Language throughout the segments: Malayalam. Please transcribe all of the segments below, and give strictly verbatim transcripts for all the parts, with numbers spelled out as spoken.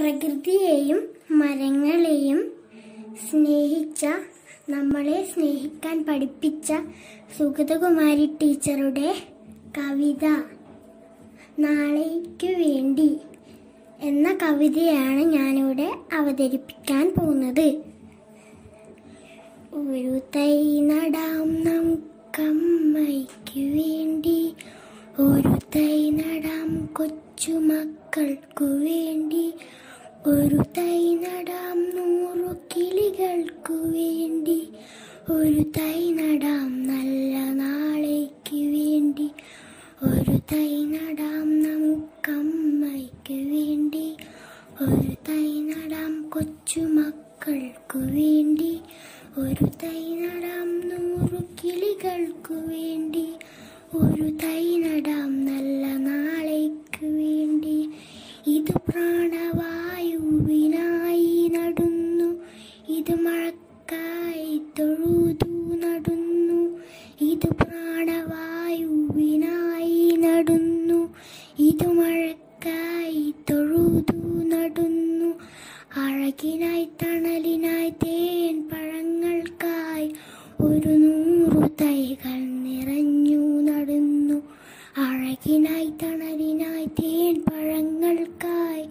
പ്രകൃതിയെയും മരങ്ങളെയും സ്നേഹിച്ച, നമ്മളെ സ്നേഹിക്കാൻ പഠിപ്പിച്ച സുഗതകുമാരി ടീച്ചറുടെ കവിത നാളേക്കു വേണ്ടി എന്ന കവിതയാണ് ഞാനിവിടെ അവതരിപ്പിക്കാൻ പോകുന്നത്. ഒരു തൈ നടാം നമുക്കമ്മയ്ക്കു വേണ്ടി, ഒരു തൈ നടാം കൊച്ചുമക്കൾക്കു വേണ്ടി, ഒരു തൈ നടാം നൂറു കിളികൾക്കു വേണ്ടി, ഒരു തൈ നടാം നല്ല നാളേക്കു വേണ്ടി, ഒരു തൈ നടാം നമുക്കമ്മയ്ക്കു വേണ്ടി, ഒരു തൈ നടാം കൊച്ചുമക്കൾക്കു വേണ്ടി, ഒരു തൈ നടാം നൂറു കിളികൾക്കു വേണ്ടി, ഒരു തൈ നടാം നല്ല നാളേക്കു വേണ്ടി. ഇത് പ്രാണവായുവിനായി നടുന്നു, ഇത് മഴക്കായി തൊഴുതു നടുന്നു, ഇത് പ്രാണവായുവിനായി നടുന്നു, ഇത് മഴക്കായി തൊഴുതു നടുന്നു, അഴകിനായി തണലിനായി തേൻ പഴങ്ങൾക്കായി ഒരു നൂറു തൈകൾ നിറഞ്ഞു നടന്നു, അഴകിനായി തണലിനായി തേൻ പഴങ്ങൾക്കായി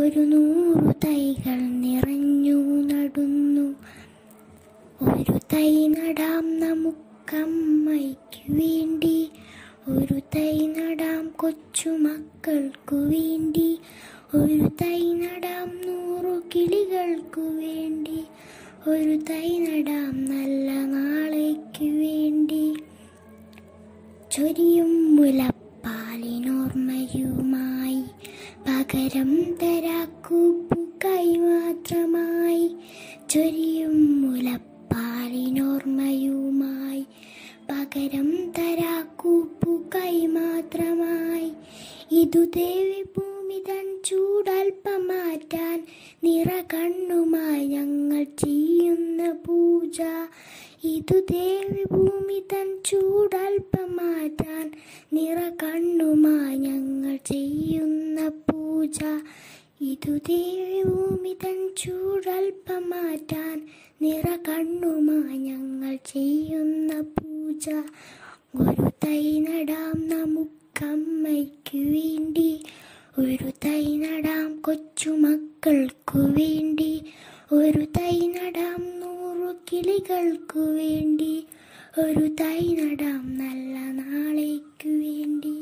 ഒരു നൂറു തൈകൾ നിറഞ്ഞു നടന്നു. ഒരു തൈ നടാം നമുക്കമ്മയ്ക്കു വേണ്ടി, ഒരു തൈ നടാം കൊച്ചുമക്കൾക്കു വേണ്ടി, ഒരു തൈ നടാം നൂറു കിളികൾക്കു വേണ്ടി, ഒരു തൈ നടാം നല്ല നാളേക്കു വേണ്ടി. ചൊരിയും മുലപ്പാലിനോർമ്മയുമായി പകരം തരാക്കൂ പൂക്കായി മാത്രമായി, ചൊരിയും മുലപ്പാലിനോർമ്മയുമായി പകരം തരാക്കൂ പൂക്കായി മാത്രമായി, ഇതു ദേവി തൻ ചൂടൽപ്പം മാറ്റാൻ നിറ കണ്ണുമായി ഞങ്ങൾ ചെയ്യുന്ന പൂജ, ഇതു ദേവി ഭൂമി തൻ ചൂടൽപ്പം മാറ്റാൻ നിറ കണ്ണുമായി ഞങ്ങൾ ചെയ്യുന്ന പൂജ, ഇതു ദേവി ഭൂമി തൻ ചൂടൽപ്പം മാറ്റാൻ നിറ കണ്ണുമായി ഞങ്ങൾ ചെയ്യുന്ന പൂജ. ഒരു തൈ നടാം നമുക്കമ്മയ്ക്കു വേണ്ടി, ഒരു തൈ നടാം കൊച്ചുമക്കൾക്കു വേണ്ടി, ഒരു തൈ നടാം നൂറു കിളികൾക്കു വേണ്ടി, ഒരു തൈ നടാം നല്ല നാളേക്കു വേണ്ടി.